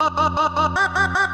Ha ha ha ha ha ha.